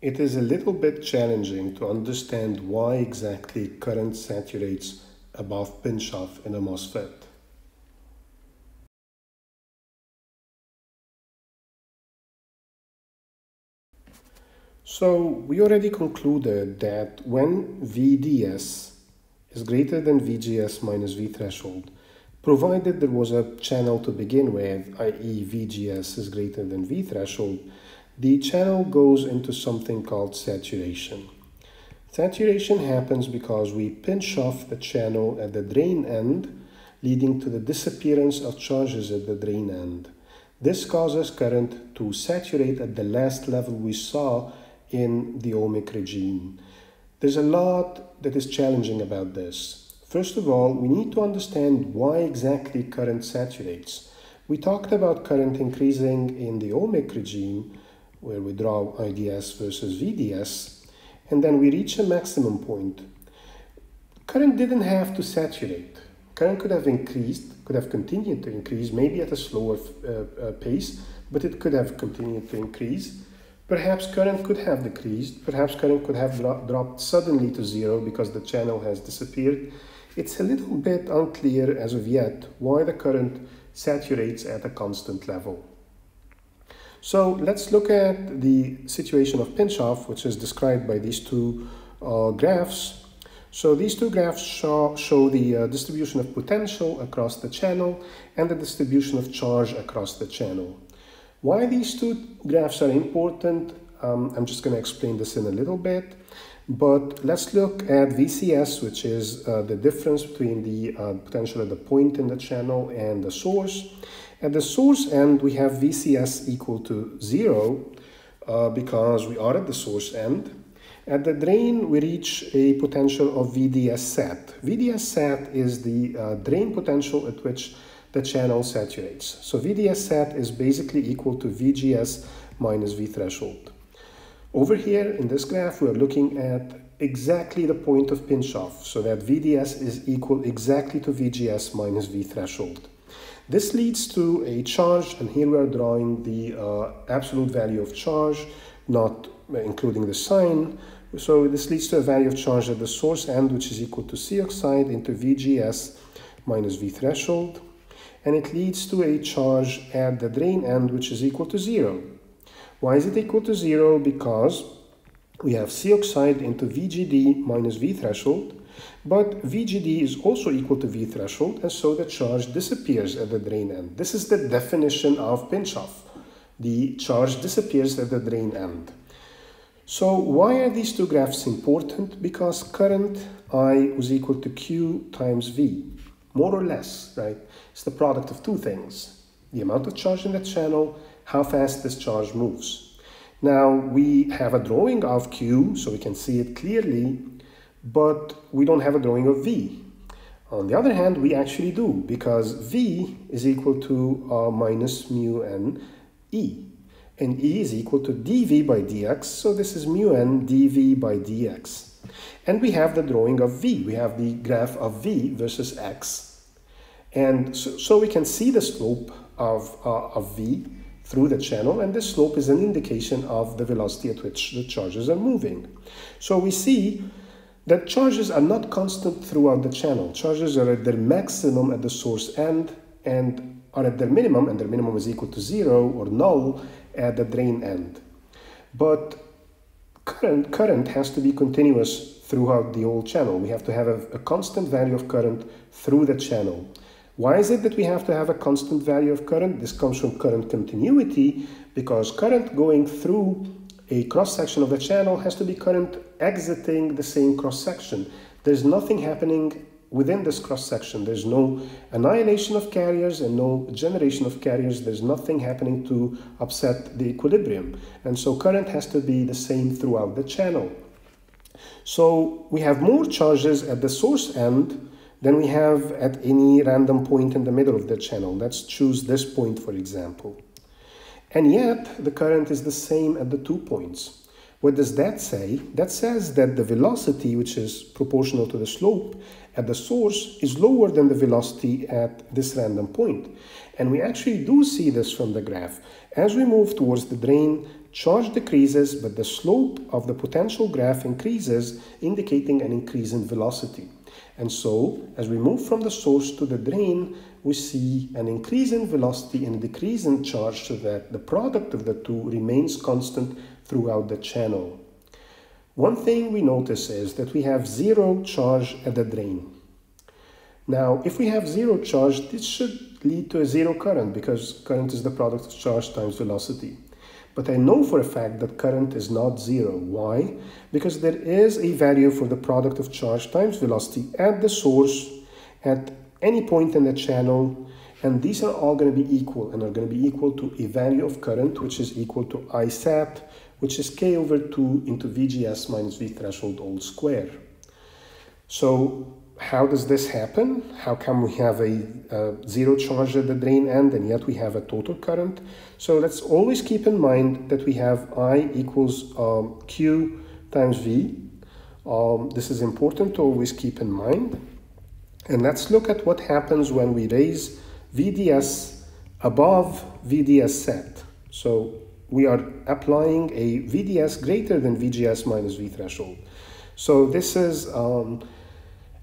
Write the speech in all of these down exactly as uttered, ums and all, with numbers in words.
It is a little bit challenging to understand why exactly current saturates above pinch-off in a MOSFET. So we already concluded that when V D S is greater than V G S minus V threshold, provided there was a channel to begin with, that is V G S is greater than V threshold, the channel goes into something called saturation. Saturation happens because we pinch off the channel at the drain end, leading to the disappearance of charges at the drain end. This causes current to saturate at the last level we saw in the ohmic regime. There's a lot that is challenging about this. First of all, we need to understand why exactly current saturates. We talked about current increasing in the ohmic regime, where we draw I D S versus V D S, and then we reach a maximum point. Current didn't have to saturate. Current could have increased, could have continued to increase, maybe at a slower uh, uh, pace, but it could have continued to increase. Perhaps current could have decreased, perhaps current could have dro dropped suddenly to zero because the channel has disappeared. It's a little bit unclear as of yet why the current saturates at a constant level. So let's look at the situation of pinch-off, which is described by these two uh, graphs. So these two graphs show, show the uh, distribution of potential across the channel and the distribution of charge across the channel. Why these two graphs are important, um, I'm just going to explain this in a little bit. But let's look at V C S, which is uh, the difference between the uh, potential at the point in the channel and the source. At the source end, we have V C S equal to zero uh, because we are at the source end. At the drain, we reach a potential of V D S S A T. V D S S A T is the uh, drain potential at which the channel saturates. So V D S S A T is basically equal to V G S minus V threshold. Over here in this graph, we are looking at exactly the point of pinch-off, so that V D S is equal exactly to V G S minus V threshold. This leads to a charge, and here we are drawing the uh, absolute value of charge, not including the sign. So this leads to a value of charge at the source end, which is equal to C oxide into V G S minus V threshold. And it leads to a charge at the drain end, which is equal to zero. Why is it equal to zero? Because we have C oxide into V G D minus V threshold, but V G D is also equal to V threshold, and so the charge disappears at the drain end. This is the definition of pinch-off. The charge disappears at the drain end. So why are these two graphs important? Because current I was equal to Q times V, more or less, right? It's the product of two things: the amount of charge in the channel, how fast this charge moves. Now we have a drawing of Q, so we can see it clearly, but we don't have a drawing of V. On the other hand, we actually do, because V is equal to uh, minus mu n E, and E is equal to dV by dx, so this is mu n dV by dx. And we have the drawing of V, we have the graph of V versus X. And so, so we can see the slope of, uh, of V through the channel, and this slope is an indication of the velocity at which the charges are moving. So we see that charges are not constant throughout the channel. Charges are at their maximum at the source end and are at their minimum, and their minimum is equal to zero or null at the drain end. But current, current has to be continuous throughout the whole channel. We have to have a, a constant value of current through the channel. Why is it that we have to have a constant value of current? This comes from current continuity, because current going through a cross-section of the channel has to be current exiting the same cross-section. There's nothing happening within this cross-section. There's no annihilation of carriers and no generation of carriers. There's nothing happening to upset the equilibrium. And so current has to be the same throughout the channel. So we have more charges at the source end than we have at any random point in the middle of the channel. Let's choose this point, for example. And yet, the current is the same at the two points. What does that say? That says that the velocity, which is proportional to the slope at the source, is lower than the velocity at this random point. And we actually do see this from the graph. As we move towards the drain, Charge decreases, but the slope of the potential graph increases, indicating an increase in velocity. And so, as we move from the source to the drain, we see an increase in velocity and a decrease in charge so that the product of the two remains constant throughout the channel. One thing we notice is that we have zero charge at the drain. Now, if we have zero charge, this should lead to a zero current because current is the product of charge times velocity. But I know for a fact that current is not zero. Why? Because there is a value for the product of charge times velocity at the source at any point in the channel, and these are all going to be equal and are going to be equal to a value of current which is equal to I SAT, which is k over two into V G S minus V threshold all square. So how does this happen? How come we have a, a zero charge at the drain end and yet we have a total current? So let's always keep in mind that we have I equals um, Q times V. Um, this is important to always keep in mind. And let's look at what happens when we raise V D S above V D S SAT. So we are applying a V D S greater than V G S minus V threshold. So this is um,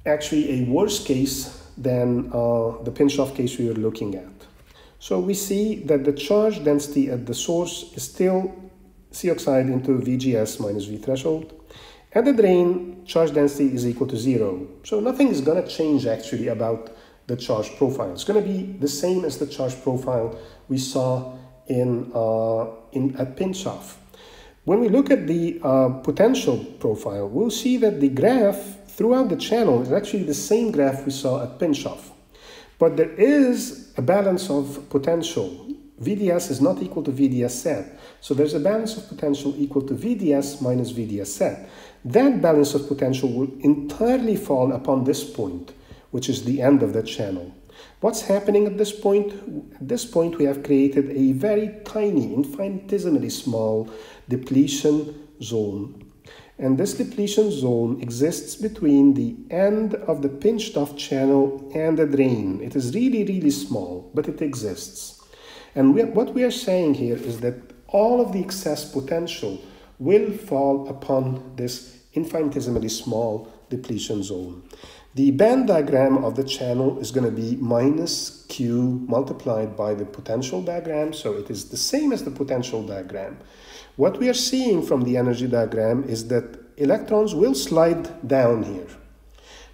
actually a worse case than uh, the pinch-off case we were looking at. So we see that the charge density at the source is still C oxide into V G S minus V threshold. At the drain, charge density is equal to zero. So nothing is going to change actually about the charge profile. It's going to be the same as the charge profile we saw in, uh, in at pinch-off. When we look at the uh, potential profile, we'll see that the graph throughout the channel is actually the same graph we saw at pinch-off. But there is a balance of potential. V D S is not equal to V D S SAT. So there's a balance of potential equal to V D S minus V D S SAT. That balance of potential will entirely fall upon this point, which is the end of the channel. What's happening at this point? At this point, we have created a very tiny, infinitesimally small depletion zone. And this depletion zone exists between the end of the pinched-off channel and the drain. It is really, really small, but it exists. And we, what we are saying here is that all of the excess potential will fall upon this infinitesimally small depletion zone. The band diagram of the channel is going to be minus Q multiplied by the potential diagram, so it is the same as the potential diagram. What we are seeing from the energy diagram is that electrons will slide down here.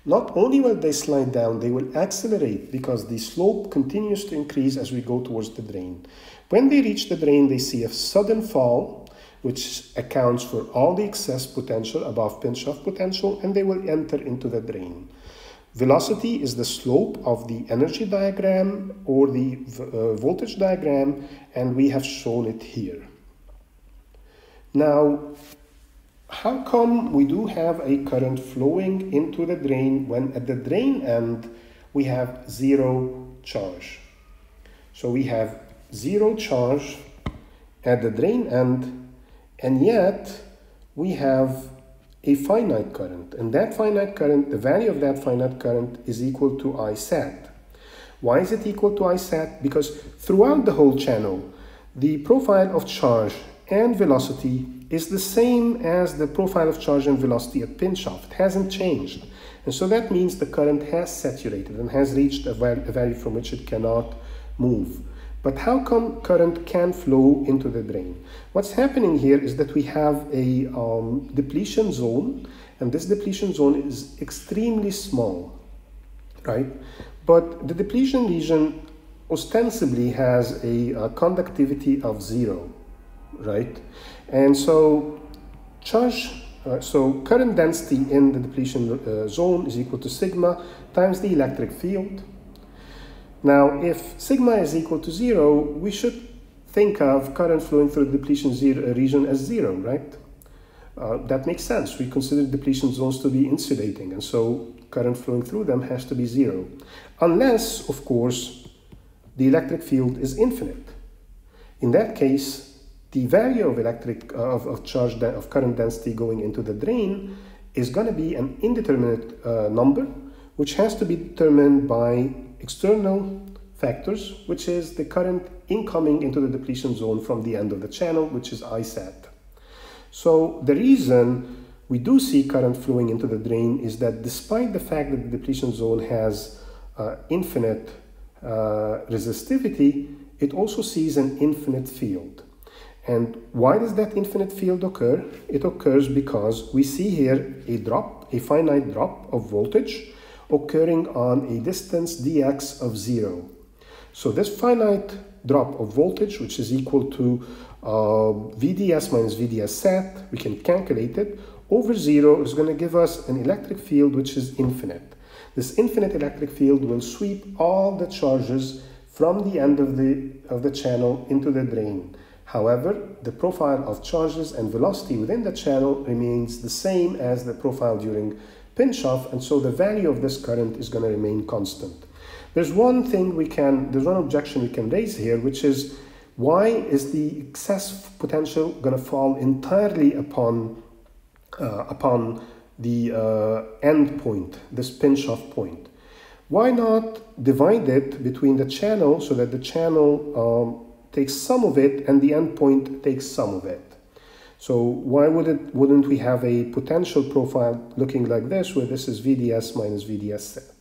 Not only will they slide down, they will accelerate because the slope continues to increase as we go towards the drain. When they reach the drain, they see a sudden fall, which accounts for all the excess potential above pinch-off potential, and they will enter into the drain. Velocity is the slope of the energy diagram or the uh, voltage diagram, and we have shown it here. Now, how come we do have a current flowing into the drain when at the drain end we have zero charge? So we have zero charge at the drain end, and yet we have a finite current. And that finite current, the value of that finite current is equal to I SAT. Why is it equal to I SAT? Because throughout the whole channel, the profile of charge and velocity is the same as the profile of charge and velocity at pinch-off. It hasn't changed. And so that means the current has saturated and has reached a value from which it cannot move. But how come current can flow into the drain? What's happening here is that we have a um, depletion zone, and this depletion zone is extremely small, right? But the depletion region ostensibly has a, a conductivity of zero. Right, and so charge, uh, so current density in the depletion uh, zone is equal to sigma times the electric field. Now, if sigma is equal to zero, we should think of current flowing through the depletion zero, uh, region as zero, right? Uh, that makes sense. We consider depletion zones to be insulating, and so current flowing through them has to be zero, unless, of course, the electric field is infinite. In that case, the value of electric uh, of, of charge of current density going into the drain is going to be an indeterminate uh, number, which has to be determined by external factors, which is the current incoming into the depletion zone from the end of the channel, which is I SAT. So the reason we do see current flowing into the drain is that despite the fact that the depletion zone has uh, infinite uh, resistivity, it also sees an infinite field. And why does that infinite field occur? It occurs because we see here a drop, a finite drop of voltage occurring on a distance dx of zero. So this finite drop of voltage, which is equal to uh, V D S minus V D S SAT, we can calculate it, over zero is going to give us an electric field which is infinite. This infinite electric field will sweep all the charges from the end of the, of the channel into the drain. However, the profile of charges and velocity within the channel remains the same as the profile during pinch-off, and so the value of this current is going to remain constant. There's one thing we can, there's one objection we can raise here, which is why is the excess potential going to fall entirely upon, uh, upon the uh, end point, this pinch-off point? Why not divide it between the channel so that the channel um, takes some of it and the end point takes some of it? So why would it, wouldn't we have a potential profile looking like this, where this is V D S minus V D S SAT?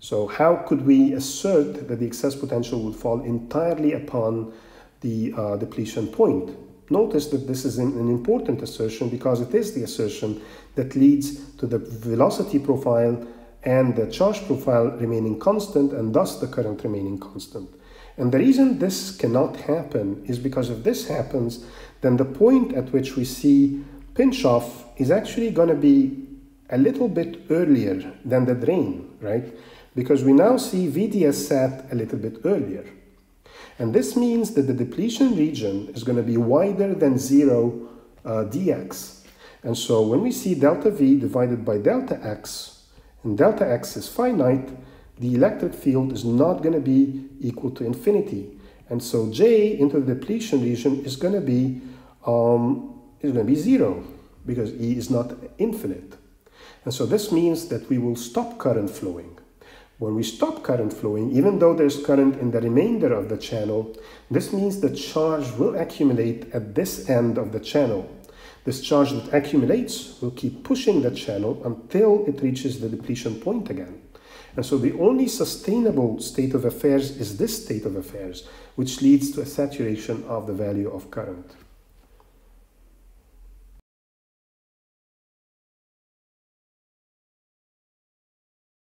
So how could we assert that the excess potential would fall entirely upon the uh, depletion point? Notice that this is an, an important assertion, because it is the assertion that leads to the velocity profile and the charge profile remaining constant, and thus the current remaining constant. And the reason this cannot happen is because if this happens, then the point at which we see pinch-off is actually going to be a little bit earlier than the drain, right? Because we now see V D S SAT a little bit earlier. And this means that the depletion region is going to be wider than zero uh, dx. And so when we see delta V divided by delta X, and delta X is finite, the electric field is not going to be equal to infinity. And so J into the depletion region is going to be, um, is going to be zero, because E is not infinite. And so this means that we will stop current flowing. When we stop current flowing, even though there's current in the remainder of the channel, this means the charge will accumulate at this end of the channel. This charge that accumulates will keep pushing the channel until it reaches the depletion point again. And so the only sustainable state of affairs is this state of affairs, which leads to a saturation of the value of current.